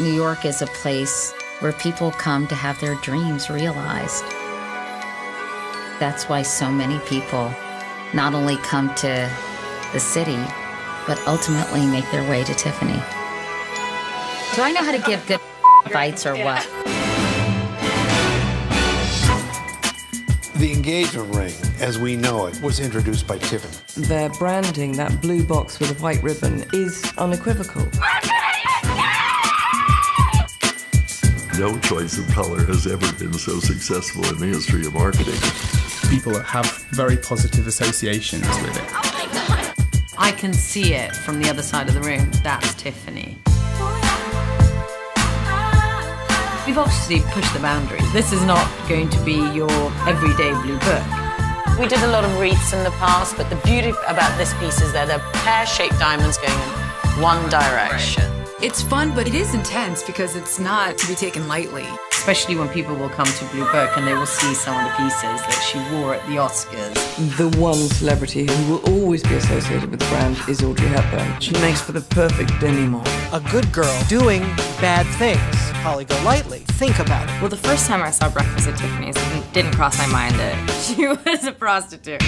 New York is a place where people come to have their dreams realized. That's why so many people not only come to the city, but ultimately make their way to Tiffany. Do I know how to give good bites or what? The engagement ring, as we know it, was introduced by Tiffany. Their branding, that blue box with a white ribbon, is unequivocal. No choice of color has ever been so successful in the history of marketing. People have very positive associations with it. Oh my God! I can see it from the other side of the room. That's Tiffany. We've obviously pushed the boundaries. This is not going to be your everyday blue book. We did a lot of wreaths in the past, but the beauty about this piece is that they're pear-shaped diamonds going in one direction. It's fun, but it is intense because it's not to be taken lightly. Especially when people will come to Blue Book and they will see some of the pieces that she wore at the Oscars. The one celebrity who will always be associated with the brand is Audrey Hepburn. She makes for the perfect demi-monde. A good girl doing bad things. Holly Golightly. Think about it. Well, the first time I saw Breakfast at Tiffany's, it didn't cross my mind that she was a prostitute.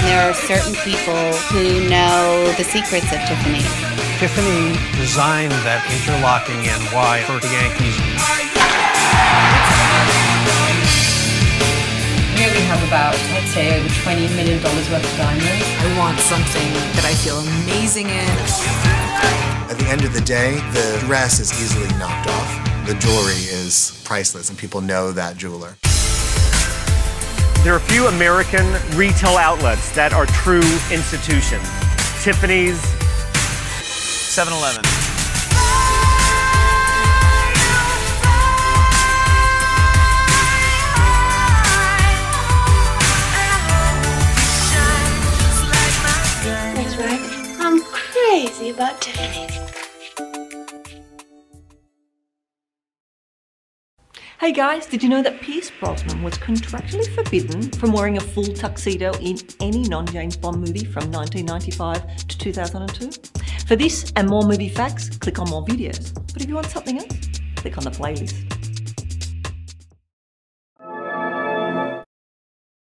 There are certain people who know the secrets of Tiffany. Tiffany designed that interlocking NY for the Yankees. Here we have about, I'd say, over $20 million worth of diamonds. I want something that I feel amazing in. At the end of the day, the dress is easily knocked off. The jewelry is priceless, and people know that jeweler. There are a few American retail outlets that are true institutions. Tiffany's, 7 Eleven. I'm crazy about Tiffany. Hey guys, did you know that Pierce Brosnan was contractually forbidden from wearing a full tuxedo in any non-James Bond movie from 1995 to 2002? For this and more movie facts, click on more videos. But if you want something else, click on the playlist.